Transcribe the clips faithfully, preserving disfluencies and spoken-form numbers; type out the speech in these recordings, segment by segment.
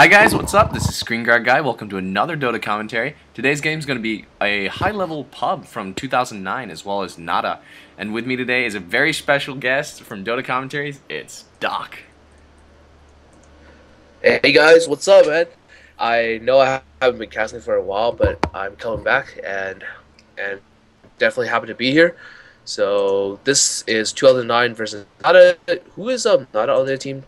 Hi guys, what's up? This is ScreenGuard Guy. Welcome to another Dota commentary. Today's game is going to be a high-level pub from two thousand nine, as well as Nada. And with me today is a very special guest from Dota commentaries. It's Doc. Hey guys, what's up, man? I know I haven't been casting for a while, but I'm coming back and and definitely happy to be here. So this is two thousand nine versus Nada. Who is um Nada on their team?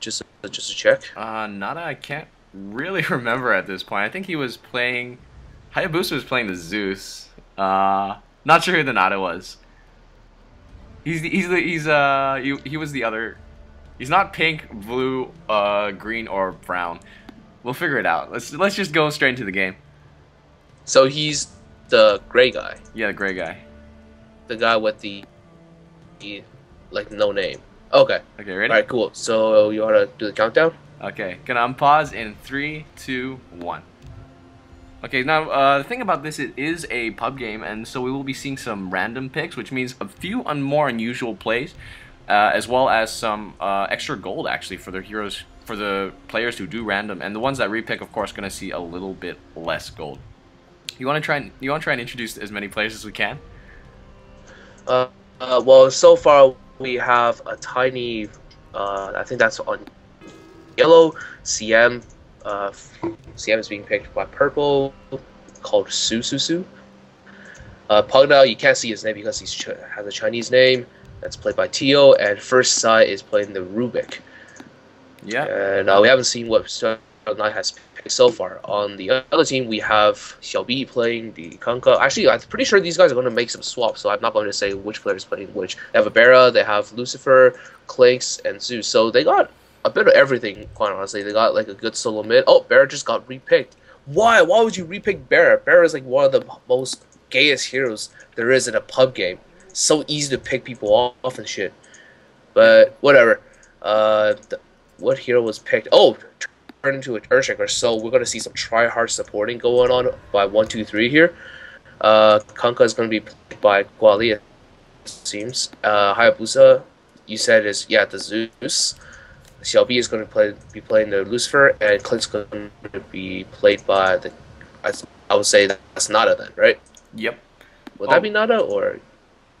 Just, just to check. Uh, Nada, I can't really remember at this point. I think he was playing... Hayabusa was playing the Zeus. Uh, not sure who the Nada was. He's the, he's the, he's uh he, he was the other. He's not pink, blue, uh, green, or brown. We'll figure it out. Let's let's just go straight into the game. So he's the gray guy. Yeah, the gray guy. The guy with the, the like no name. Okay. Okay, ready? Alright, cool. So you wanna do the countdown? Okay. Gonna unpause in three, two, one. Okay, now uh, the thing about this, it is a pub game, and so we will be seeing some random picks, which means a few un more unusual plays, uh, as well as some uh, extra gold actually for their heroes, for the players who do random, and the ones that repick, of course, gonna see a little bit less gold. You wanna try and you wanna try and introduce as many players as we can? Uh, uh well, so far we have a tiny, uh, I think that's on yellow, C M, uh, C M is being picked by purple, called Su Su Su. Uh, Pognao, you can't see his name because he has a Chinese name, that's played by Tio, and first Saj is playing the Rubick. Yeah. And uh, we haven't seen what Saj has picked so far. On the other team, we have Xiao B playing the Kunkka. Actually, I'm pretty sure these guys are going to make some swaps, so I'm not going to say which player is playing which. They have a Barra, they have Lucifer, Clinkz, and Zeus. So they got a bit of everything, quite honestly. They got like a good solo mid. Oh, Barra just got repicked. Why? Why would you repick Barra? Barra is like one of the most gayest heroes there is in a pub game. So easy to pick people off and shit. But whatever. Uh, the, what hero was picked? Oh, turned into an Earthshaker, so we're gonna see some try hard supporting going on by one, two, three here. Uh, Kunkka is gonna be played by Gualia, it seems. Uh, Hayabusa, you said is yeah the Zeus. Xiao B is gonna play be playing the Lucifer, and Clink's gonna be played by the. I, I would say that's Nada then, right? Yep. Would oh. that be Nada or?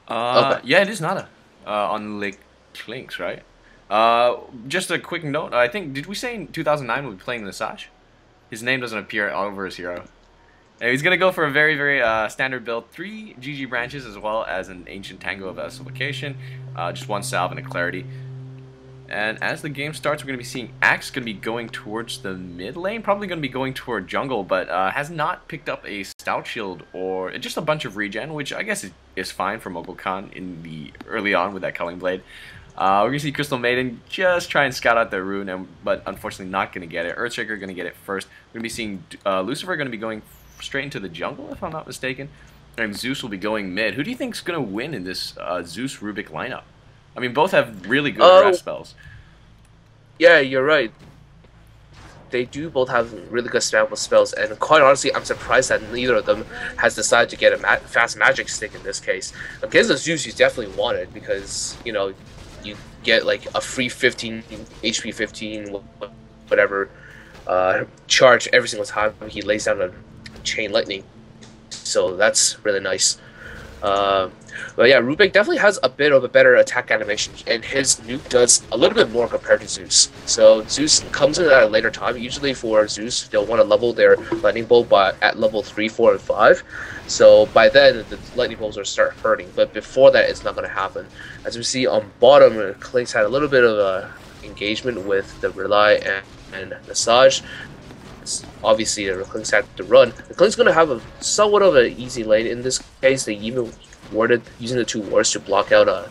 Uh, okay. Yeah, it is Nada. Uh, unlike Clinkz, right? Uh, just a quick note, I think, did we say in two thousand nine we'll be playing Nasaj? His name doesn't appear all over his hero. And he's gonna go for a very, very, uh, standard build. Three G G branches as well as an Ancient Tango of Escalation, uh, just one salve and a Clarity. And as the game starts, we're gonna be seeing Axe gonna be going towards the mid lane, probably gonna be going toward jungle, but, uh, has not picked up a Stout Shield or just a bunch of regen, which I guess is fine for Mogul Khan in the early on with that Culling Blade. Uh, we're going to see Crystal Maiden just try and scout out their rune, and, but unfortunately not going to get it. Earthshaker going to get it first. We're going to be seeing uh, Lucifer going to be going straight into the jungle, if I'm not mistaken. And Zeus will be going mid. Who do you think is going to win in this uh, Zeus-Rubick lineup? I mean, both have really good uh, draft spells. Yeah, you're right. They do both have really good spam spells, and quite honestly, I'm surprised that neither of them has decided to get a ma fast magic stick in this case. Against the Zeus, you definitely want it, because, you know, you get like a free fifteen H P fifteen whatever uh, charge every single time he lays down a chain lightning, so that's really nice. Uh, but yeah, Rubick definitely has a bit of a better attack animation, and his nuke does a little bit more compared to Zeus. So Zeus comes in at a later time. Usually for Zeus, they'll want to level their lightning bolt by at level three, four, and five. So by then, the lightning bolts will start hurting. But before that, it's not going to happen. As we see on bottom, Clinkz had a little bit of a engagement with the Rely and, and Nasaj. Obviously, the Clinkz had to run. The Clinkz going to have a somewhat of an easy lane in this case. They even warded using the two wards to block out uh,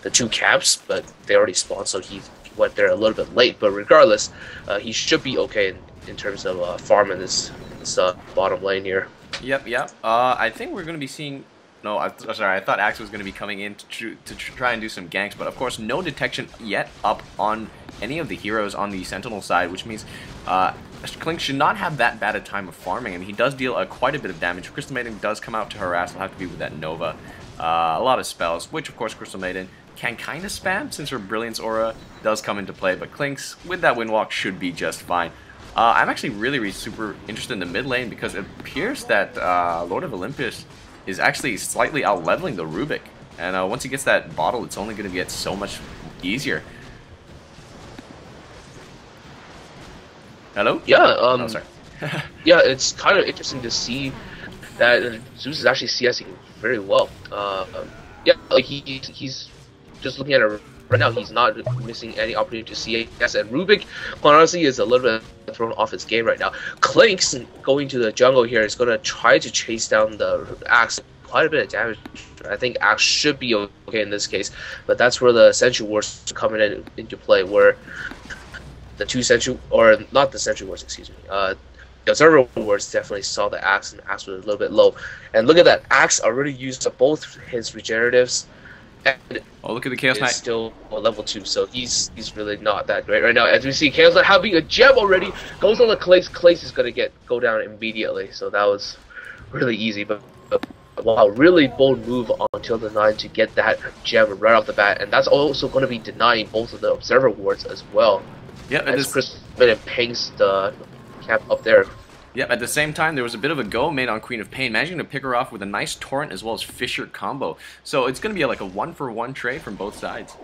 the two camps, but they already spawned, so he went there a little bit late. But regardless, uh, he should be okay in, in terms of uh, farming this, this uh, bottom lane here. Yep, yep. Uh, I think we're going to be seeing... No, I'm sorry, I thought Axe was going to be coming in to, tr to tr try and do some ganks, but of course, no detection yet up on any of the heroes on the Sentinel side, which means... Uh, Clinkz should not have that bad a time of farming. I mean, he does deal uh, quite a bit of damage. Crystal Maiden does come out to harass. It'll have to be with that Nova. Uh, a lot of spells, which, of course, Crystal Maiden can kind of spam since her Brilliance Aura does come into play. But Clinkz, with that Windwalk, should be just fine. Uh, I'm actually really, really super interested in the mid lane because it appears that uh, Lord of Olympus is actually slightly out-leveling the Rubick. And uh, once he gets that bottle, it's only going to get so much easier. Hello? Yeah, um, oh, sorry. Yeah, it's kind of interesting to see that Zeus is actually CSing very well. Uh, yeah, like he, he's just looking at it right now. He's not missing any opportunity to C S. And Rubick, honestly, is a little bit thrown off his game right now. Clinkz going to the jungle here is going to try to chase down the Axe. Quite a bit of damage. I think Axe should be okay in this case, but that's where the Sentry Wars come in into play, where the two Sentry, or not the Sentry Wars, excuse me, uh, the Observer Wars definitely saw the Axe, and Axe was a little bit low. And look at that, Axe already used up both his regeneratives, and oh, look at the Chaos Knight, still level two, so he's he's really not that great right now. As we see, Chaos Knight having a gem already goes on the Clays. Clays is gonna get go down immediately, so that was really easy, but. but Wow, really bold move on Tilda nine to get that gem right off the bat, and that's also going to be denying both of the Observer Wards as well. Yeah, as this... Crystal Maiden pings the cap up there. Yep, at the same time, there was a bit of a go made on Queen of Pain, managing to pick her off with a nice Torrent as well as Fisher combo. So it's going to be like a one-for-one trade from both sides.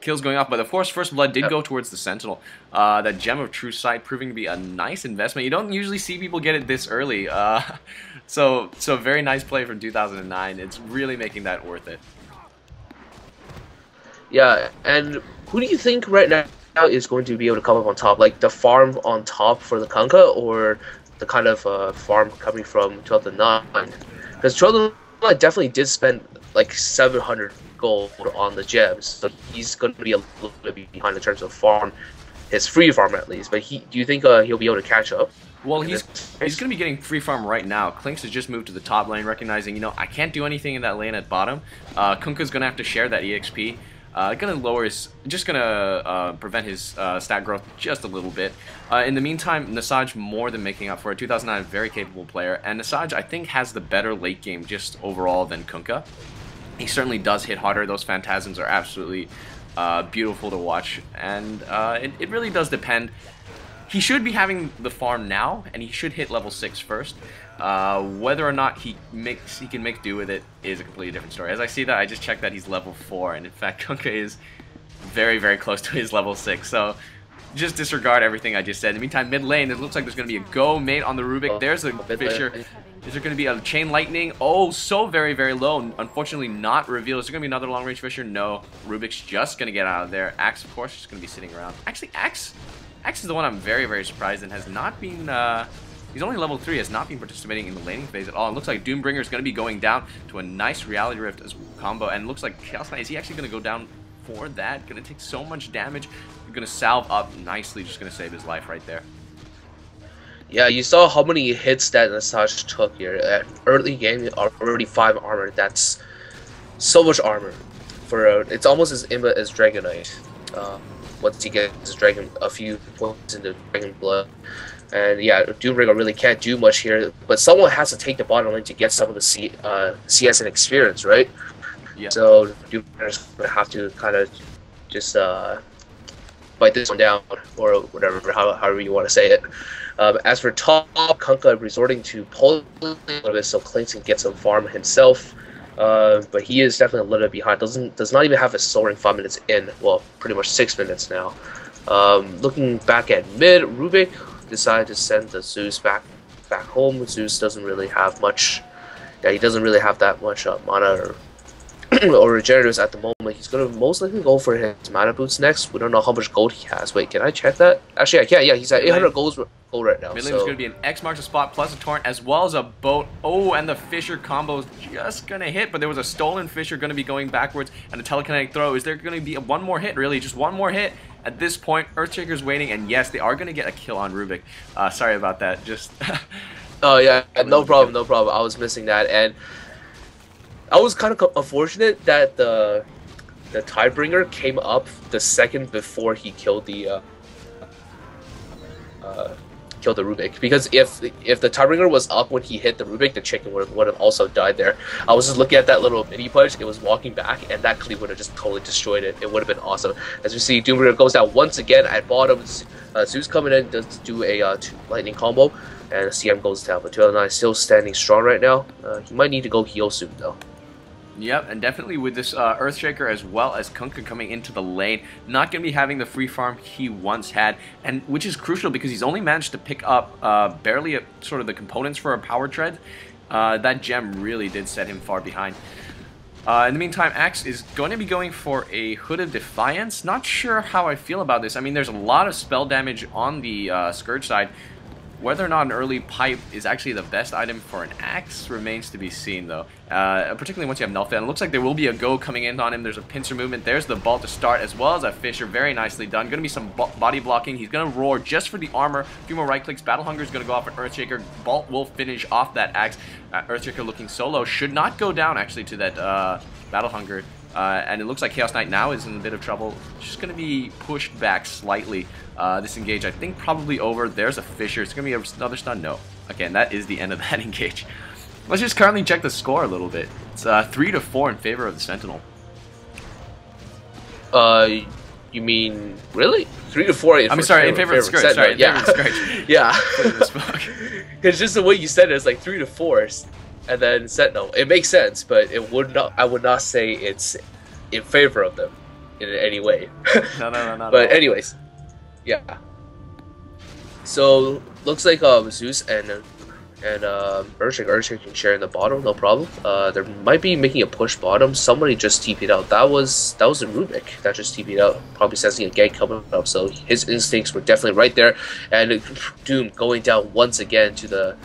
Kills going off, but of course, First Blood did go towards the Sentinel. Uh, that Gem of True Sight proving to be a nice investment. You don't usually see people get it this early. Uh, so, so very nice play from two thousand nine. It's really making that worth it. Yeah, and who do you think right now is going to be able to come up on top? Like the farm on top for the Kunkka, or the kind of uh, farm coming from twelve to nine? Because twelve to nine definitely did spend like seven hundred gold on the gems, so he's going to be a little bit behind in terms of farm, his free farm at least. But he, do you think uh, he'll be able to catch up? Well, he's he's going to be getting free farm right now. Clinkz has just moved to the top lane, recognizing, you know, I can't do anything in that lane at bottom. Uh, Kunkka's going to have to share that E X P. Uh, going to lower his, just going to uh, prevent his uh, stat growth just a little bit. Uh, in the meantime, Nasaj more than making up for it. two thousand nine, very capable player, and Nasaj I think has the better late game just overall than Kunkka. He certainly does hit harder. Those Phantasms are absolutely uh, beautiful to watch, and uh, it, it really does depend. He should be having the farm now, and he should hit level six first. Uh, whether or not he makes he can make do with it is a completely different story. As I see that, I just checked that he's level four, and in fact, Kunkka is very, very close to his level six, so just disregard everything I just said. In the meantime, mid lane, it looks like there's going to be a go made on the Rubick. There's a Fisher. Is there going to be a Chain Lightning? Oh, so very, very low. Unfortunately, not revealed. Is there going to be another long range Fisher? No. Rubick's just going to get out of there. Axe, of course, just going to be sitting around. Actually, Axe, Axe is the one I'm very, very surprised and has not been... Uh, he's only level three, has not been participating in the laning phase at all. It looks like Doombringer is going to be going down to a nice Reality Rift as combo. And it looks like Chaos Knight, is he actually going to go down for that? Going to take so much damage. Going to salve up nicely. Just going to save his life right there. Yeah, you saw how many hits that Nasaj took here. At early game, already five armor. That's so much armor. For a, it's almost as imba as Dragonite. Uh, once he gets his dragon, a few points into Dragon Blood, and yeah, Doombringer really can't do much here. But someone has to take the bottom lane to get some of the C, uh, C S and experience, right? Yeah. So Doombringer's gonna have to kind of just uh, bite this one down, or whatever, however you want to say it. Um, as for top, Kunkka resorting to pulling a little bit so Clinkz can get some farm himself, uh, but he is definitely a little bit behind. Doesn't does not even have a soaring five minutes in. Well, pretty much six minutes now. Um, looking back at mid, Rubick decided to send the Zeus back back home. Zeus doesn't really have much. Yeah, he doesn't really have that much uh, mana or, or regeneratives at the moment. He's gonna most likely go for his Mana Boots next. We don't know how much gold he has. Wait, can I check that? Actually, I can. Yeah, he's at eight hundred gold. Right now, mid lane so. Is going to be an X marks a spot plus a Torrent as well as a boat. Oh, and the Fisher combo is just going to hit, but there was a stolen Fisher going to be going backwards and a telekinetic throw. Is there going to be a, one more hit, really? Just one more hit at this point. Earthshaker's waiting, and yes, they are going to get a kill on Rubick. Uh, sorry about that. Just. Oh, yeah, no problem, no problem. I was missing that, and I was kind of unfortunate that the, the Tidebringer came up the second before he killed the. Uh, uh, kill the Rubick, because if if the Tidebringer was up when he hit the Rubick, the chicken would have, would have also died there. I was just looking at that little mini punch, it was walking back, and that cleave would have just totally destroyed it. It would have been awesome. As you see, Doombringer goes down once again at bottom. Uh, Zeus coming in to do a uh, two lightning combo, and C M goes down, but two L nine is still standing strong right now. Uh, he might need to go heal soon though. Yep, and definitely with this uh, Earthshaker as well as Kunkka coming into the lane, not going to be having the free farm he once had, and which is crucial because he's only managed to pick up uh, barely a, sort of the components for a Power Tread. Uh, that gem really did set him far behind. Uh, in the meantime, Axe is going to be going for a Hood of Defiance. Not sure how I feel about this. I mean, there's a lot of spell damage on the uh, Scourge side. Whether or not an early pipe is actually the best item for an Axe remains to be seen, though. Uh, particularly once you have Nelfan. It looks like there will be a go coming in on him. There's a pincer movement. There's the ball to start, as well as a Fisher. Very nicely done. Going to be some bo body blocking. He's going to roar just for the armor. A few more right clicks. Battle Hunger is going to go off an Earthshaker. Bolt will finish off that Axe. Uh, Earthshaker looking solo. Should not go down, actually, to that uh, Battle Hunger. Uh, and it looks like Chaos Knight now is in a bit of trouble. Just going to be pushed back slightly. Uh, this engage, I think, probably over. There's a Fisher. It's going to be another stun. No. Again, that is the end of that engage. Let's just currently check the score a little bit. It's uh, three to four in favor of the Sentinel. Uh, you mean, really? three to four in favor of the Scourge? I'm sorry, in favor of the Scourge. Sorry, yeah. In favor of the Scourge. Yeah. Because just the way you said it, it's like three to four. And then Sentinel. It makes sense, but it would not. I would not say it's in favor of them in any way. No, no, no, no. But anyways, yeah. So looks like um, Zeus and and um, Earthshaker, Earthshaker can share in the bottom, no problem. Uh, there might be making a push bottom. Somebody just T P'd out. That was that was a Rubick that just T P'd out. Probably sensing a gank coming up. So his instincts were definitely right there. And Doom going down once again to the.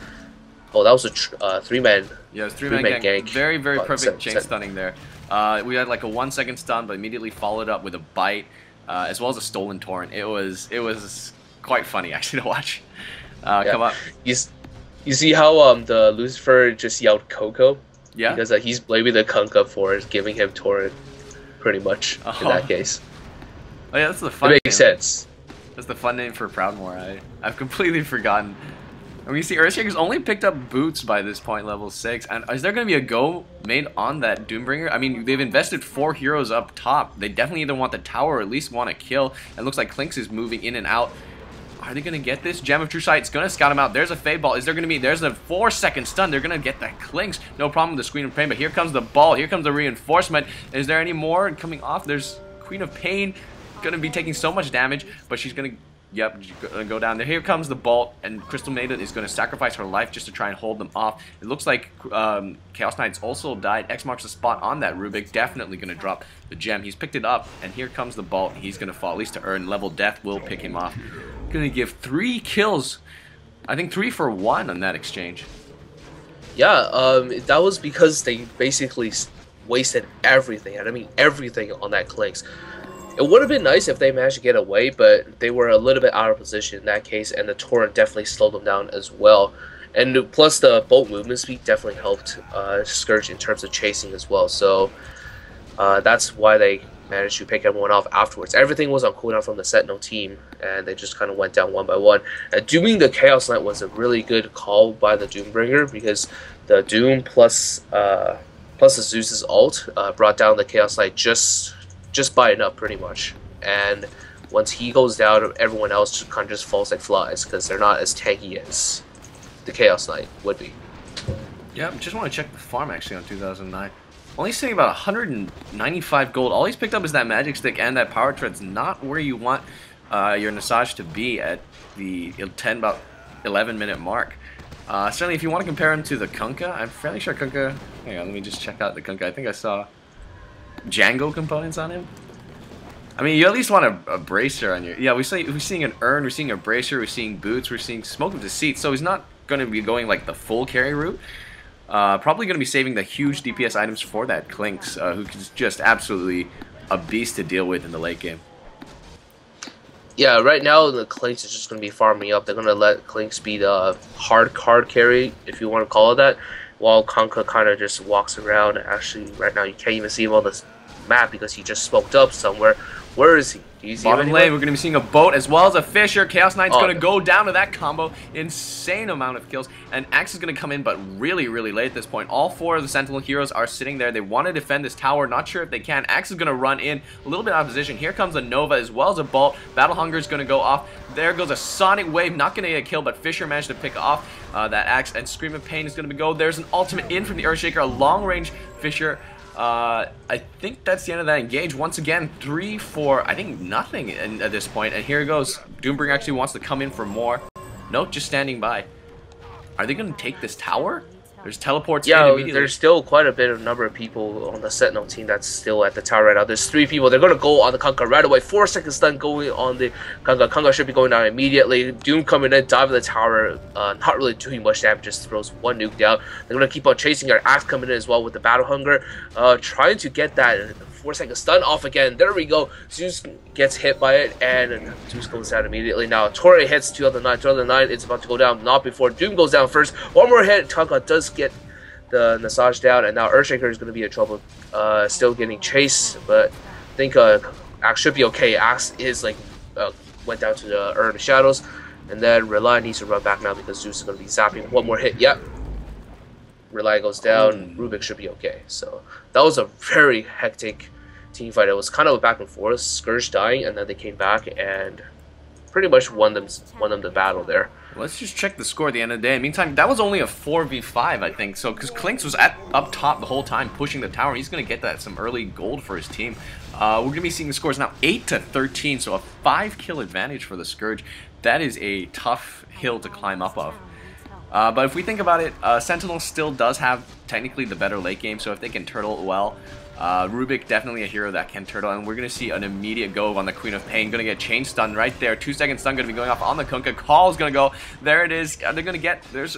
Oh, that was a tr uh, three-man. Yeah, it was three-man three gank. gank. Very, very perfect chain stunning there. Uh, we had like a one-second stun, but immediately followed up with a bite, uh, as well as a stolen torrent. It was, it was quite funny actually to watch. Uh, yeah. Come up. You, you see how um the Lucifer just yelled Coco? Yeah. Because uh, he's blaming the Kunkka for it, giving him torrent, pretty much oh. in that case. Oh yeah, that's the fun. It makes name. sense. That's the fun name for Proudmoore. I I've completely forgotten. And we see Earthshaker's only picked up boots by this point, level six. And is there going to be a go made on that Doombringer? I mean, they've invested four heroes up top. They definitely either want the tower or at least want to kill. And it looks like Clinkz is moving in and out. Are they going to get this? Gem of True Sight. It's going to scout him out. There's a Fade Ball. Is there going to be... There's a four-second stun. They're going to get that Clinkz. No problem with the Queen of Pain. But here comes the ball. Here comes the reinforcement. Is there any more coming off? There's Queen of Pain. Going to be taking so much damage. But she's going to... Yep, go down there. Here comes the bolt, and Crystal Maiden is going to sacrifice her life just to try and hold them off. It looks like um, Chaos Knight's also died. X marks the spot on that Rubick. Definitely going to drop the gem. He's picked it up, and here comes the bolt. He's going to fall, at least to earn. Level Death will pick him off. Going to give three kills. I think three for one on that exchange. Yeah, um, that was because they basically wasted everything, and I mean everything on that Clinkz. It would have been nice if they managed to get away, but they were a little bit out of position in that case, and the torrent definitely slowed them down as well. And plus the bolt movement speed definitely helped uh, Scourge in terms of chasing as well, so uh, that's why they managed to pick everyone off afterwards. Everything was on cooldown from the Sentinel team, and they just kind of went down one by one. And doing the Chaos Knight was a really good call by the Doombringer, because the Doom plus, uh, plus the Zeus's ult uh, brought down the Chaos Knight just... just buying up pretty much, and once he goes down, everyone else just kind of just falls like flies because they're not as tanky as the Chaos Knight would be. Yeah, just want to check the farm actually on two thousand nine. Only sitting about one hundred ninety-five gold. All he's picked up is that Magic Stick and that Power Tread's not where you want uh, your Nasaj to be at the ten about eleven minute mark. Uh, certainly, if you want to compare him to the Kunkka, I'm fairly sure Kunkka. Hang on, let me just check out the Kunkka. I think I saw Django components on him. I mean, you at least want a, a bracer on your... Yeah, we're seeing, we're seeing an urn, we're seeing a bracer, we're seeing boots, we're seeing smoke of deceit, so he's not going to be going like the full carry route. Uh, probably going to be saving the huge D P S items for that Clinkz, uh, who's just absolutely a beast to deal with in the late game. Yeah, right now the Clinkz is just going to be farming up. They're going to let Clinkz be the hard card carry, if you want to call it that, while Kunkka kind of just walks around. Actually, right now you can't even see him on the map because he just smoked up somewhere. Where is he? Easy Bottom lane, we're going to be seeing a boat as well as a Fisher. Chaos Knight's oh, going to go down to that combo. Insane amount of kills. And Axe is going to come in, but really, really late at this point. All four of the Sentinel heroes are sitting there. They want to defend this tower. Not sure if they can. Axe is going to run in a little bit out of position. Here comes a Nova as well as a Bolt. Battle Hunger is going to go off. There goes a Sonic Wave. Not going to get a kill, but Fisher managed to pick off uh, that Axe. And Scream of Pain is going to go. There's an ultimate in from the Earthshaker. A long-range Fisher. Uh, I think that's the end of that engage. Once again, three, four, I think nothing in, at this point. And here it goes. Doombringer actually wants to come in for more. Nope, just standing by. Are they going to take this tower? There's teleports. Yeah, there's still quite a bit of number of people on the Sentinel team that's still at the tower right now. There's three people. They're going to go on the Kunkka right away. Four seconds stun going on the Kunkka. Kunkka should be going down immediately. Doom coming in, diving the tower. Uh, not really doing much damage. Just throws one nuke down. They're going to keep on chasing our Axe coming in as well with the Battle Hunger. Uh, trying to get that four second stun off again. There we go. Zeus gets hit by it, and Zeus goes down immediately. Now Torre hits two out of nine. two out of nine is about to go down. Not before Doom goes down first. One more hit. Kunkka does get the Nasaj down, and now Earthshaker is going to be in trouble. Uh, still getting chased, but I think uh, Axe should be okay. Axe is like uh, went down to the Urn of Shadows, and then Rely needs to run back now because Zeus is going to be zapping. One more hit. Yep. Rely goes down, Rubick should be okay. So that was a very hectic team fight. It was kind of a back and forth, Scourge dying, and then they came back and pretty much won them won them the battle there. Let's just check the score at the end of the day. Meantime, that was only a four v five, I think, so because Clinkz was at up top the whole time pushing the tower. He's going to get that some early gold for his team. Uh, we're going to be seeing the scores now eight to thirteen, so a five kill advantage for the Scourge. That is a tough hill to climb up of. Uh, but if we think about it, uh, Sentinel still does have technically the better late game, so if they can turtle well, uh, Rubick definitely a hero that can turtle, and we're going to see an immediate go on the Queen of Pain. Going to get chain stun right there. Two second stun going to be going off on the Kunkka. Call is going to go. There it is. They're going to get... There's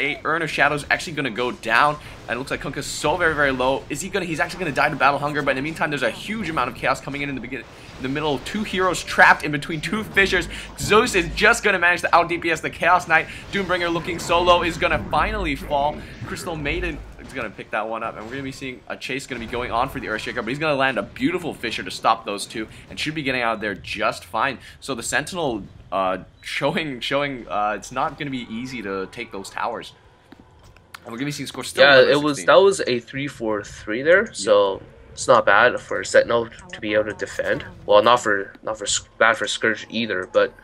a Urn of Shadows actually going to go down, and it looks like Kunkka's so very, very low. Is he going to... He's actually going to die to Battle Hunger, but in the meantime, there's a huge amount of chaos coming in in the beginning. In the middle, two heroes trapped in between two fissures. Zeus is just going to manage to out D P S the Chaos Knight. Doombringer looking solo is going to finally fall. Crystal Maiden is going to pick that one up, and we're going to be seeing a chase going to be going on for the Earthshaker, but he's going to land a beautiful fissure to stop those two, and should be getting out of there just fine. So the Sentinel uh, showing showing uh, it's not going to be easy to take those towers. And we're going to be seeing score still. Yeah, it was that was a three four three there, so. Yeah. It's not bad for Sentinel to be able to defend. Well, not for not for bad for Scourge either, but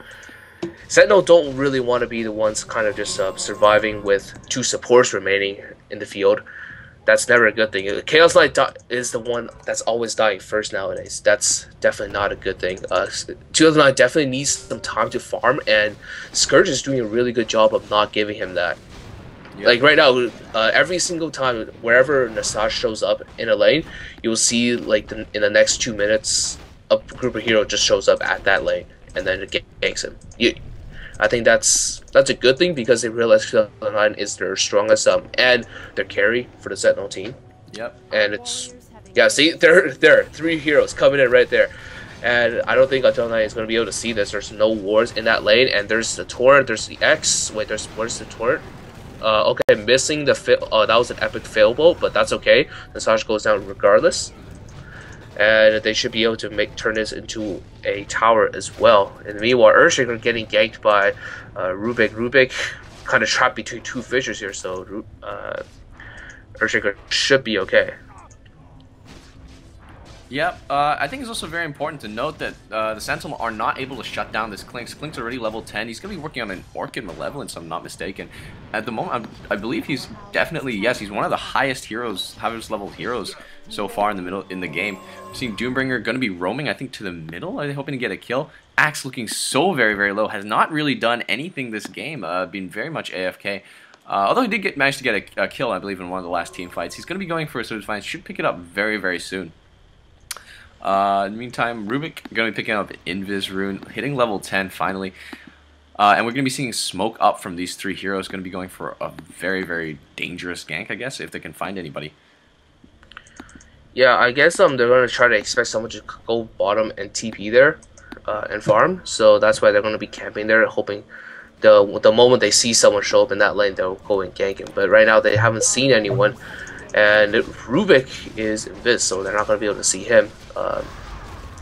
Sentinel don't really want to be the ones kind of just uh, surviving with two supports remaining in the field. That's never a good thing. Chaos Knight is the one that's always dying first nowadays. That's definitely not a good thing. Uh, two oh nine definitely needs some time to farm, and Scourge is doing a really good job of not giving him that. Yep. Like right now, uh, every single time, wherever Nasaj shows up in a lane, you'll see like the, in the next two minutes, a group of heroes just shows up at that lane, and then it ganks him. You, I think that's that's a good thing because they realize two oh nine is their strongest um and their carry for the Sentinel team. Yep. And it's yeah, see there there are three heroes coming in right there. And I don't think two oh nine is going to be able to see this. There's no wards in that lane, and there's the Torrent, there's the X. Wait, there's where's the Torrent? Uh, okay, missing the fail. Uh, that was an epic fail bolt, but that's okay. Nasaj goes down regardless, and they should be able to make turn this into a tower as well. And meanwhile, Earthshaker getting ganked by uh, Rubick. Rubick kind of trapped between two fissures here, so uh, Earthshaker should be okay. Yep, uh, I think it's also very important to note that uh, the Sentinel are not able to shut down this Clinkz. Clinkz already level ten. He's going to be working on an Orchid Malevolence, if I'm not mistaken. At the moment, I, I believe he's definitely, yes, he's one of the highest heroes, highest level heroes so far in the middle in the game. We're seeing Doombringer going to be roaming, I think, to the middle. Are they hoping to get a kill? Axe looking so very, very low. Has not really done anything this game. Uh, been very much A F K. Uh, although he did get manage to get a, a kill, I believe, in one of the last team fights. He's going to be going for a suicide. Should pick it up very, very soon. Uh, in the meantime, Rubick going to be picking up Invis Rune, hitting level ten finally. Uh, and we're going to be seeing smoke up from these three heroes. Going to be going for a very, very dangerous gank, I guess, if they can find anybody. Yeah, I guess um, they're going to try to expect someone to go bottom and T P there uh, and farm. So that's why they're going to be camping there, hoping the, the moment they see someone show up in that lane, they'll go and gank him. But right now, they haven't seen anyone. And Rubick is invis, so they're not going to be able to see him. Um,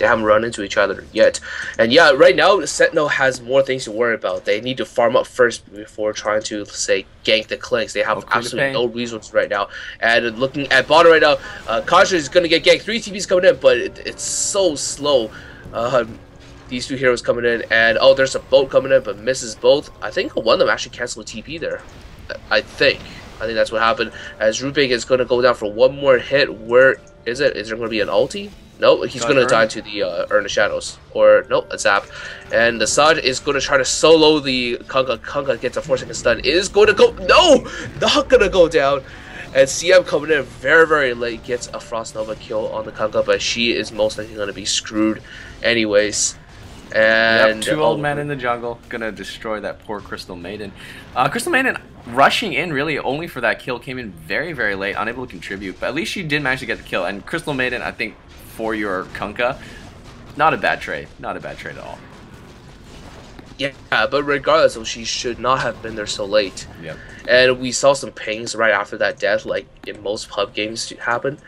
They haven't run into each other yet. And yeah, right now the Sentinel has more things to worry about. They need to farm up first before trying to, say, gank the Clinkz. They have oh, absolutely no resources right now. And looking at bottom right now, uh, Kasha is going to get ganked. Three T Ps coming in, but it, it's so slow. Uh, these two heroes coming in, and oh, there's a boat coming in, but misses both. I think one of them actually canceled T P there. I think. I think that's what happened. As Rubick is going to go down for one more hit. Where is it? Is there going to be an ulti? No, he's going to die to the uh, Urn of Shadows. Or, no, a zap. And the Saj is going to try to solo the Kunkka. Kunkka gets a four second stun. It is going to go... No! Not going to go down. And C M coming in very, very late. Gets a Frost Nova kill on the Kunkka. But she is most likely going to be screwed anyways. And yep, two old men in the jungle gonna destroy that poor Crystal Maiden. Uh, Crystal Maiden rushing in really only for that kill, came in very very late, unable to contribute, but at least she did manage to get the kill. And Crystal Maiden, I think for your Kunkka, not a bad trade, not a bad trade at all. Yeah, but regardless, she should not have been there so late. Yep. And we saw some pings right after that death, like in most pub games happen,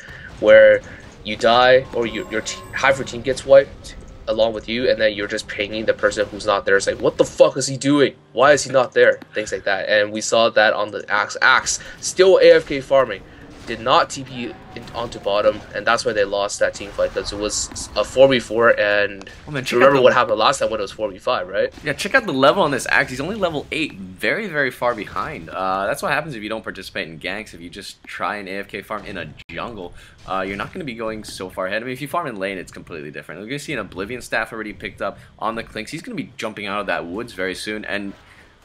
where you die or you, your team, half your team gets wiped along with you, and then you're just pinging the person who's not there. It's like, what the fuck is he doing? Why is he not there? Things like that. And we saw that on the Axe. Axe still A F K farming, did not T P in, onto bottom, and that's why they lost that team fight, because it was a four v four, and well, man, remember what happened last time when it was four v five, right? Yeah, check out the level on this Axe. He's only level eight, very, very far behind. Uh, that's what happens if you don't participate in ganks. If you just try an A F K farm in a jungle, uh, you're not going to be going so far ahead. I mean, if you farm in lane, it's completely different. We're going to see an Oblivion Staff already picked up on the Clinkz. He's going to be jumping out of that woods very soon, and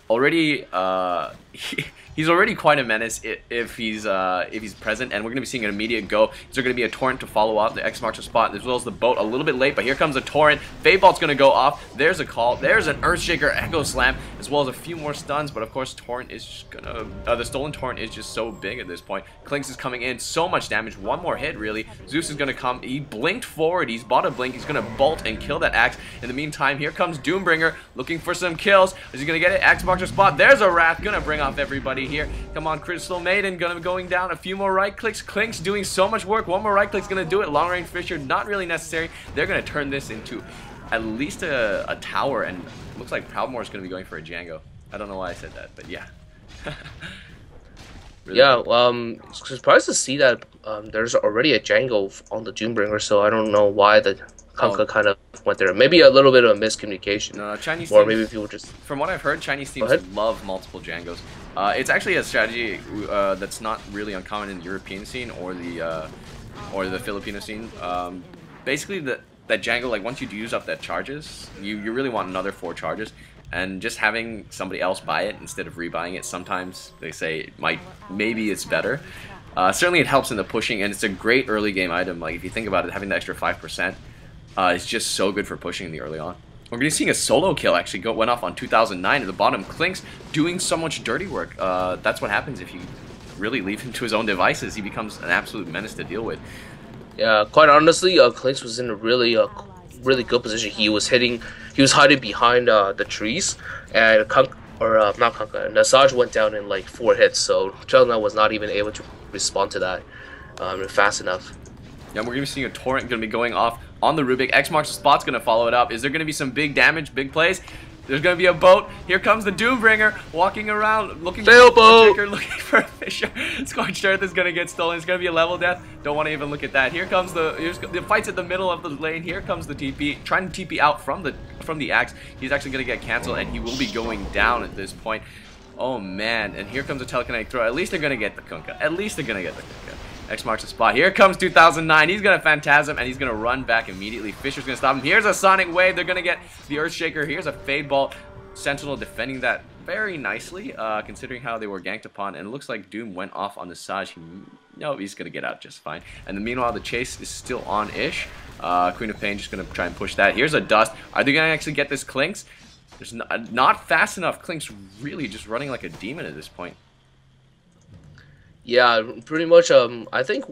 already uh he, he's already quite a menace if, if he's uh if he's present, and we're gonna be seeing an immediate go. Is there gonna be a torrent to follow up? The X marks a spot, as well as the boat a little bit late, but here comes a torrent. Fadebolt's gonna go off. There's a call, there's an Earthshaker echo slam, as well as a few more stuns, but of course torrent is just gonna uh, the stolen torrent is just so big at this point. Clinkz is coming in, so much damage, one more hit really. Zeus is gonna come, he blinked forward, he's bought a blink, he's gonna bolt and kill that Axe. In the meantime, here comes Doombringer looking for some kills. Is he gonna get it? Axe marks spot. There's a wrath, gonna bring off everybody here. Come on, Crystal Maiden, gonna be going down. A few more right clicks. Clinkz doing so much work. One more right click's gonna do it. Long range Fisher, not really necessary. They're gonna turn this into at least a, a tower, and looks like Proudmore's gonna be going for a Django. I don't know why I said that, but yeah. Really yeah, cool. um, surprised to see that um, there's already a Django on the Doombringer, so I don't know why the Kunkka oh. kind of went there. Maybe a little bit of a miscommunication. No, Chinese or teams, maybe people just... From what I've heard, Chinese teams love multiple Django's. Uh, it's actually a strategy uh, that's not really uncommon in the European scene or the uh, or the Filipino scene. Um, basically, the, that Django, like once you do use up that charges, you, you really want another four charges. And just having somebody else buy it instead of rebuying it, sometimes they say it might, maybe it's better. Uh, certainly it helps in the pushing, and it's a great early game item. Like if you think about it, having the extra five percent uh, is just so good for pushing in the early on. We're going to be seeing a solo kill actually go, went off on two thousand nine at the bottom. Clinkz doing so much dirty work. Uh, that's what happens if you really leave him to his own devices. He becomes an absolute menace to deal with. Yeah, quite honestly, uh, Clinkz was in a really... Uh, really good position. He was hitting, he was hiding behind uh, the trees, and Kunkka, or uh, not Kunkka, Nasaj went down in like four hits, so Chelna was not even able to respond to that um, fast enough. Yeah, we're gonna be seeing a torrent gonna be going off on the Rubick. X marks the spot's gonna follow it up. Is there gonna be some big damage, big plays? There's gonna be a boat. Here comes the Doombringer, walking around, looking Fail for a Fisher, looking for a Fisher. Scorched Earth is gonna get stolen. It's gonna be a level death. Don't want to even look at that. Here comes the here's, the fight's at the middle of the lane. Here comes the T P, trying to T P out from the from the Axe. He's actually gonna get canceled, and he will be going down at this point. Oh man! And here comes a telekinetic throw. At least they're gonna get the Kunkka. At least they're gonna get the Kunkka. X marks the spot. Here comes two thousand nine. He's gonna Phantasm, and he's gonna run back immediately. Fisher's gonna stop him. Here's a Sonic Wave. They're gonna get the Earthshaker. Here's a Fadeball. Sentinel defending that very nicely, uh, considering how they were ganked upon. And it looks like Doom went off on the Saj. No, he's gonna get out just fine. And the meanwhile, the chase is still on-ish. Uh, Queen of Pain just gonna try and push that. Here's a Dust. Are they gonna actually get this Clinkz? There's not, not fast enough. Clinkz really just running like a demon at this point. Yeah, pretty much. Um, I think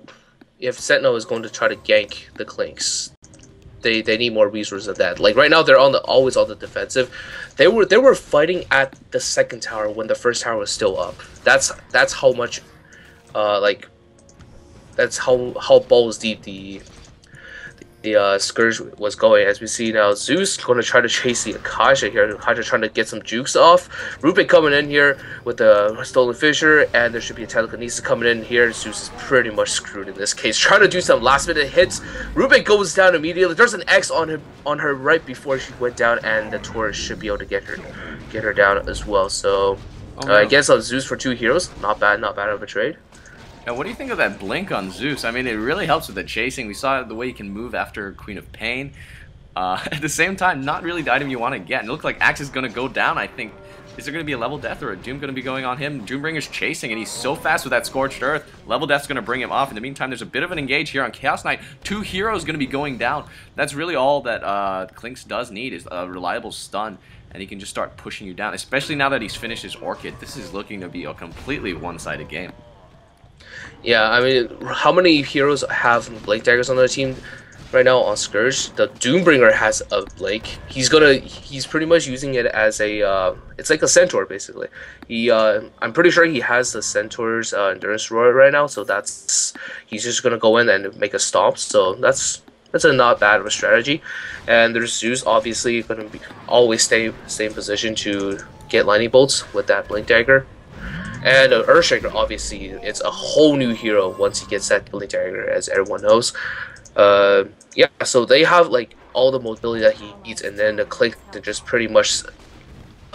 if Sentinel is going to try to gank the Clinkz, they they need more resources of that. Like right now, they're on the always on the defensive. They were they were fighting at the second tower when the first tower was still up. That's that's how much, uh, like, that's how how balls deep the the uh, Scourge was going. As we see now, Zeus going to try to chase the Akasha here. Akasha trying to get some jukes off. Rubick coming in here with the Stolen Fissure, and there should be a Telekinesis coming in here. Zeus is pretty much screwed in this case. Trying to do some last minute hits. Rubick goes down immediately. There's an X on him, on her right before she went down, and the Taurus should be able to get her, get her down as well. So oh, uh, no. I guess on Zeus for two heroes, not bad, not bad of a trade. Now, what do you think of that blink on Zeus? I mean, it really helps with the chasing. We saw the way you can move after Queen of Pain. Uh, at the same time, not really the item you want to get. And it looks like Axe is going to go down, I think. Is there going to be a level death or a Doom going to be going on him? Doombringer's chasing, and he's so fast with that Scorched Earth. Level death's going to bring him off. In the meantime, there's a bit of an engage here on Chaos Knight. Two heroes going to be going down. That's really all that uh, Clinkz does need is a reliable stun. And he can just start pushing you down, especially now that he's finished his Orchid. This is looking to be a completely one-sided game. Yeah, I mean, how many heroes have Blink Daggers on their team right now on Scourge? The Doombringer has a Blink. He's gonna, he's pretty much using it as a, uh, it's like a Centaur, basically. He, uh, I'm pretty sure he has the Centaur's uh, Endurance Roar right now, so that's, he's just gonna go in and make a stomp, so that's, that's a not bad of a strategy. And there's Zeus, obviously, gonna be always stay, stay in position to get Lightning Bolts with that Blink Dagger. And uh, Earthshaker, obviously, it's a whole new hero once he gets that Blink Dagger, as everyone knows. Uh, yeah, so they have like all the mobility that he needs, and then the click to just pretty much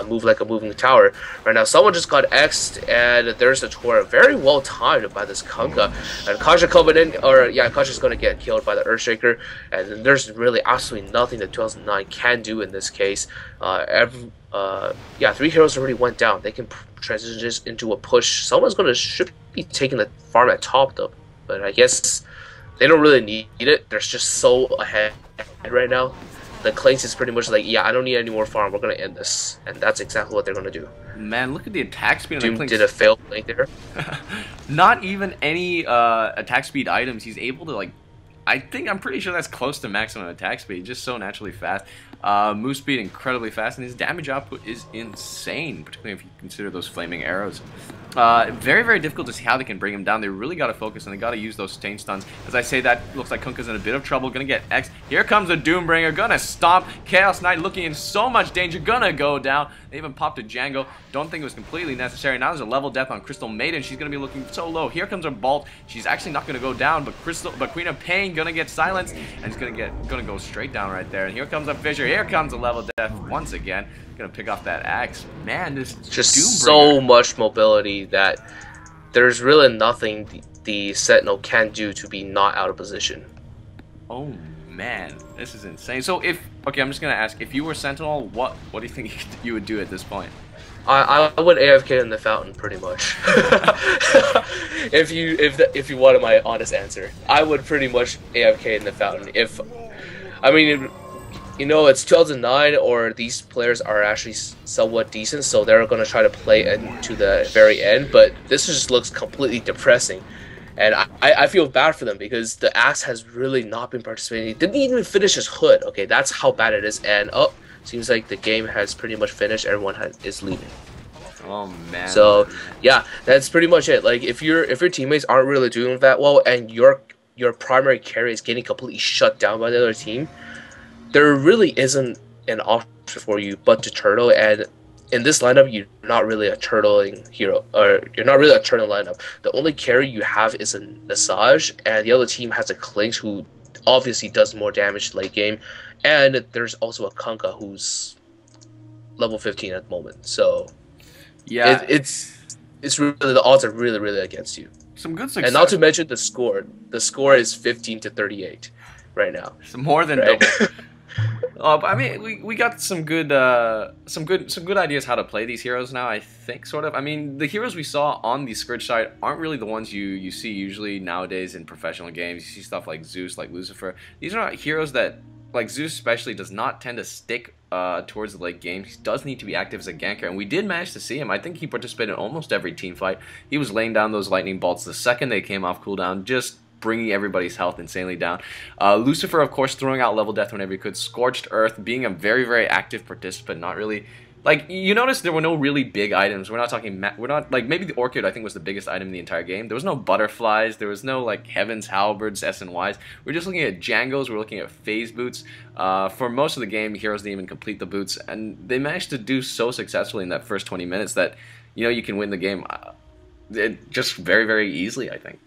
move like a moving tower. Right now, someone just got X'd, and there's a Torah very well timed by this Kunkka. And Akasha coming in, or yeah, Akasha's gonna get killed by the Earthshaker, and then there's really absolutely nothing that two thousand nine can do in this case. Uh, every, uh, yeah, three heroes already went down. They can transition just into a push. Someone's gonna should be taking the farm at top though, but I guess they don't really need it. They're just so ahead right now. The Clinkz is pretty much like, yeah, I don't need any more farm. We're gonna end this, and that's exactly what they're gonna do. Man, look at the attack speed. Doom on the Clinkz. Did a fail play there. Not even any uh, attack speed items. He's able to like, I think I'm pretty sure that's close to maximum attack speed. Just so naturally fast. Uh, move speed incredibly fast, and his damage output is insane, particularly if you consider those flaming arrows. Uh, very, very difficult to see how they can bring him down. They really got to focus, and they got to use those chain stuns. As I say that, looks like Kunkka's in a bit of trouble. Gonna get X. Here comes the Doombringer. Gonna stomp. Chaos Knight looking in so much danger. Gonna go down. They even popped a Django. Don't think it was completely necessary. Now there's a level death on Crystal Maiden. She's gonna be looking so low. Here comes her Bolt. She's actually not gonna go down, but Crystal, but Queen of Pain gonna get silenced, and it's gonna get, gonna go straight down right there. And here comes a Fissure. Here comes a level death once again. Gonna pick off that Axe. Man, this just so much mobility that there's really nothing the, the Sentinel can do to be not out of position. Oh man, this is insane. So if okay, I'm just gonna ask, if you were Sentinel, what what do you think you would do at this point? I I would A F K in the fountain pretty much. if you if the, if you wanted my honest answer, I would pretty much A F K in the fountain. If I mean. It, You know, it's two thousand nine, or these players are actually somewhat decent, so they're going to try to play into the very end, but this just looks completely depressing. And I, I feel bad for them because the Axe has really not been participating. He didn't even finish his hood. Okay, that's how bad it is. And, oh, seems like the game has pretty much finished. Everyone has, is leaving. Oh man. So, yeah, that's pretty much it. Like, if, you're, if your teammates aren't really doing that well, and your, your primary carry is getting completely shut down by the other team, there really isn't an option for you but to turtle, and in this lineup, you're not really a turtling hero, or you're not really a turtle lineup. The only carry you have is a Nasaj, and the other team has a Clinkz who obviously does more damage late game, and there's also a Kunkka who's level fifteen at the moment. So yeah, it, it's it's really the odds are really really against you. Some good success, and not to mention the score. The score is fifteen to thirty-eight right now. It's more than right? double. Uh, but I mean, we, we got some good uh, some good some good ideas how to play these heroes now. I think sort of. I mean, the heroes we saw on the Scourge side aren't really the ones you you see usually nowadays in professional games. You see stuff like Zeus, like Lucifer. These are not heroes that, like Zeus especially, does not tend to stick uh, towards the late game. He does need to be active as a ganker, and we did manage to see him. I think he participated in almost every team fight. He was laying down those lightning bolts the second they came off cooldown, just bringing everybody's health insanely down. Uh, Lucifer, of course, throwing out level death whenever he could. Scorched Earth, being a very, very active participant, not really Like, you notice there were no really big items. We're not talking, ma we're not, like, maybe the Orchid, I think, was the biggest item in the entire game. There was no butterflies. There was no, like, Heavens, Halberds, S and Ys. We're just looking at Django's. We're looking at Phase Boots. Uh, for most of the game, heroes didn't even complete the boots. And they managed to do so successfully in that first twenty minutes that, you know, you can win the game uh, it, just very, very easily, I think.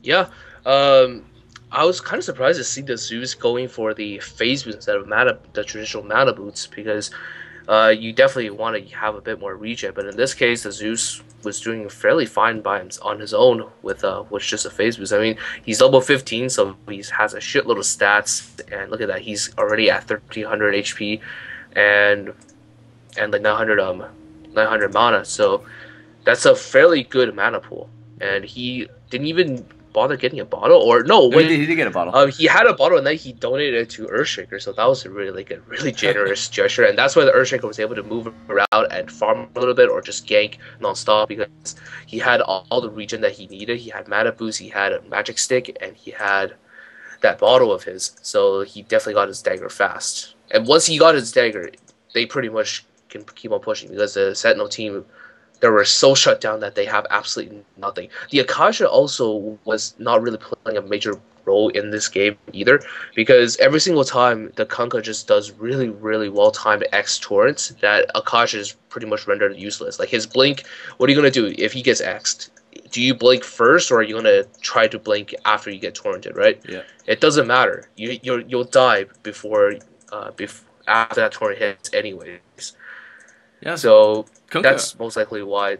Yeah. Um... I was kind of surprised to see the Zeus going for the Phase Boots instead of mana, the traditional Mana Boots, because uh, you definitely want to have a bit more regen. But in this case, the Zeus was doing fairly fine by him, on his own with uh, with just a Phase Boots. I mean, he's level fifteen, so he has a shitload of stats, and look at that, he's already at thirteen hundred H P and and like nine hundred um nine hundred mana. So that's a fairly good mana pool, and he didn't even bother getting a bottle, or no, wait, he did get a bottle. Um, he had a bottle, and then he donated it to Earthshaker, so that was a really, like, a really generous gesture, and that's why the Earthshaker was able to move around and farm a little bit, or just gank non-stop, because he had all, all the regen that he needed. He had Mana Boots, he had a Magic Stick, and he had that bottle of his, so he definitely got his dagger fast. And once he got his dagger, they pretty much can keep on pushing, because the Sentinel team, they were so shut down that they have absolutely nothing. The Akasha also was not really playing a major role in this game either, because every single time the Kunkka just does really, really well-timed X torrents, that Akasha is pretty much rendered useless. Like his blink, what are you going to do if he gets X'd? Do you blink first, or are you going to try to blink after you get torrented, right? Yeah. It doesn't matter. You, you're, you'll die before, uh, bef after that torrent hits anyways. Yeah. So... Kunkka. That's most likely why.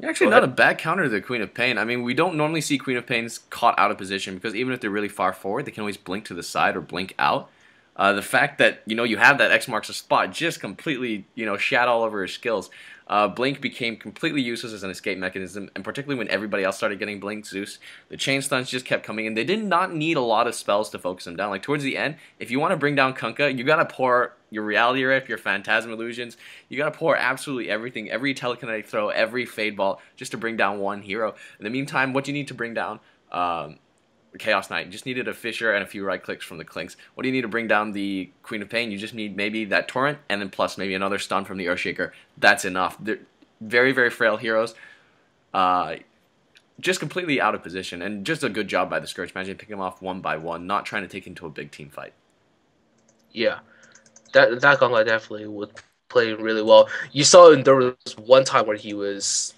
You're actually not a bad counter to the Queen of Pain. I mean, we don't normally see Queen of Pains caught out of position, because even if they're really far forward, they can always blink to the side or blink out. Uh, the fact that, you know, you have that X marks the spot just completely, you know, shat all over his skills. Uh, blink became completely useless as an escape mechanism, and particularly when everybody else started getting blinked, Zeus, the chain stuns just kept coming in. They did not need a lot of spells to focus him down. Like, towards the end, if you want to bring down Kunkka, you got to pour your Reality Rift, your Phantasm Illusions, you got to pour absolutely everything, every telekinetic throw, every Fade Ball, just to bring down one hero. In the meantime, what do you need to bring down? Um... Chaos Knight. You just needed a Fisher and a few right clicks from the Clinkz. What do you need to bring down the Queen of Pain? You just need maybe that Torrent, and then plus maybe another stun from the Earthshaker. That's enough. They're very, very frail heroes. Uh, just completely out of position, and just a good job by the Scourge. Imagine picking them off one by one, not trying to take into a big team fight. Yeah. That, that Kunkka definitely would play really well. You saw there was one time where he was...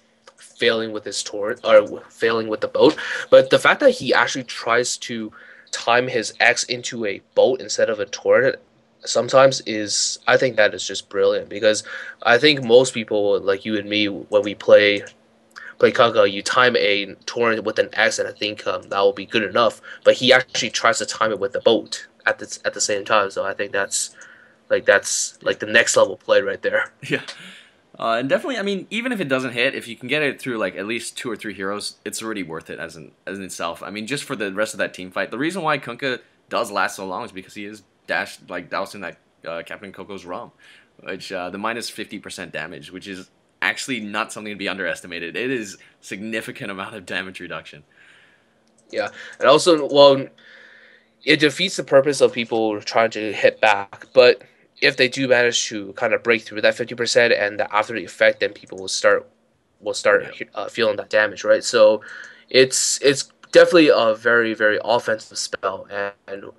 failing with his torrent, or failing with the boat, but the fact that he actually tries to time his X into a boat instead of a torrent sometimes is, I think that is just brilliant, because I think most people, like you and me, when we play play Kunkka, you time a torrent with an X, and I think um, that will be good enough, but he actually tries to time it with the boat at the, at the same time, so I think that's like, that's like the next level play right there. Yeah. Uh, and definitely, I mean, even if it doesn't hit, if you can get it through, like, at least two or three heroes, it's already worth it as in, as in itself. I mean, just for the rest of that team fight. The reason why Kunkka does last so long is because he is dash, like, dousing that uh, Captain Coco's rum, which, uh, the minus fifty percent damage, which is actually not something to be underestimated. It is significant amount of damage reduction. Yeah, and also, well, it defeats the purpose of people trying to hit back, but... if they do manage to kind of break through that fifty percent and the after effect, then people will start will start yeah. uh, feeling that damage, right? So it's it's definitely a very, very offensive spell, and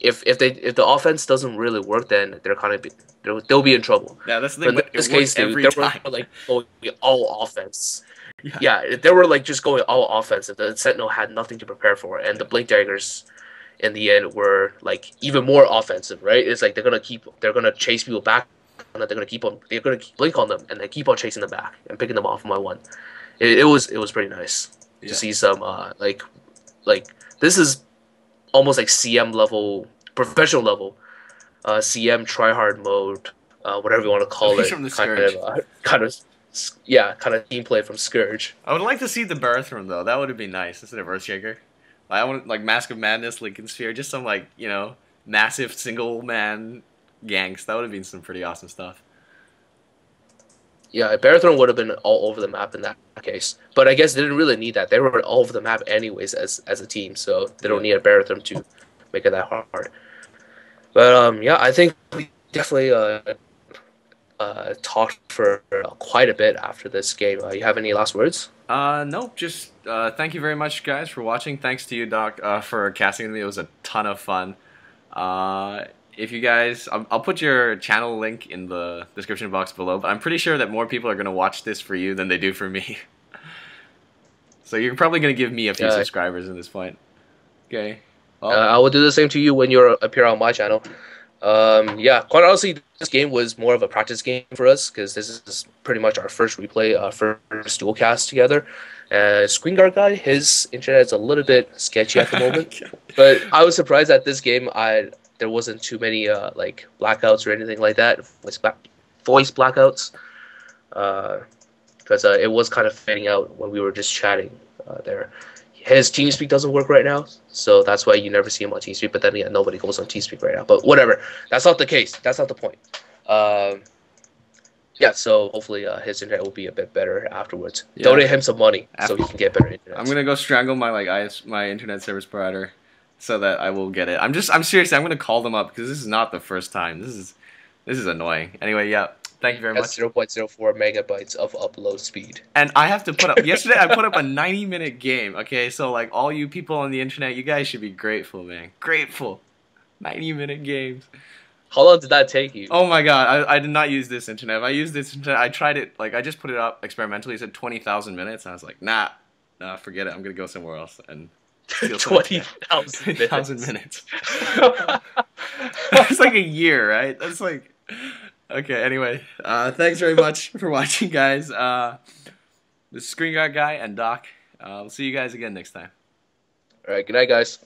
if if they if the offense doesn't really work, then they're kind of be, they'll, they'll be in trouble. Yeah, that's the thing. But in this case, every dude, time. They were like going all offense. Yeah. yeah, they were like just going all offensive. The Sentinel had nothing to prepare for, and the Blink Daggers, in the end, were like even more offensive, right? It's like they're gonna keep, they're gonna chase people back, and they're gonna keep on, they're gonna keep blink on them, and they keep on chasing them back and picking them off one by one. It, it was, it was pretty nice yeah. to see some uh, like, like this is almost like C M level, professional level, uh, C M tryhard mode, uh, whatever you want to call it, from the kind Scourge. of, uh, kind of, yeah, kind of team play from Scourge. I would like to see the Barathrum though. That would have been nice instead of Earthshaker. I want, like, Mask of Madness, Lincoln Sphere, just some, like, you know, massive single-man ganks. That would have been some pretty awesome stuff. Yeah, Barathrum would have been all over the map in that case. But I guess they didn't really need that. They were all over the map anyways as as a team, so they don't need a Barathrum to make it that hard. But, um, yeah, I think we definitely uh, uh, talked for quite a bit after this game. Uh, you have any last words? Uh, no, just uh, thank you very much, guys, for watching. Thanks to you, Doc, uh, for casting me. It was a ton of fun. Uh, if you guys, I'll, I'll put your channel link in the description box below, but I'm pretty sure that more people are going to watch this for you than they do for me. So you're probably going to give me a few yeah. subscribers at this point. Okay. Well, uh, I will do the same to you when you appear on my channel. Um, yeah, quite honestly, this game was more of a practice game for us because this is pretty much our first replay, uh, first dual cast together. And uh, ScreenGuard Guy, his internet is a little bit sketchy at the moment, but I was surprised at this game. I there wasn't too many uh, like blackouts or anything like that, voice, black, voice blackouts, because uh, uh, it was kind of fading out when we were just chatting uh, there. His Teamspeak doesn't work right now, so that's why you never see him on Teamspeak, but then yeah, nobody goes on Teamspeak right now. But whatever, that's not the case. That's not the point. Um, yeah, so hopefully uh, his internet will be a bit better afterwards. Yeah. Donate him some money After so he can get better internet. I'm going to go strangle my like I S my internet service provider so that I will get it. I'm just, I'm seriously, I'm going to call them up because this is not the first time. This is, this is annoying. Anyway, yeah. Thank you very That's much. zero point zero four megabytes of upload speed. And I have to put up... Yesterday, I put up a ninety-minute game, okay? So, like, all you people on the internet, you guys should be grateful, man. Grateful. ninety-minute games. How long did that take you? Oh, my God. I, I did not use this internet. If I used this internet, I tried it... Like, I just put it up experimentally. It said twenty thousand minutes. And I was like, nah. Nah, forget it. I'm going to go somewhere else. And twenty thousand minutes. minutes. That's like a year, right? That's like... Okay, anyway, uh, thanks very much for watching, guys. Uh, this is ScreenGuard Guy and Doc. Uh, we'll see you guys again next time. All right, good night, guys.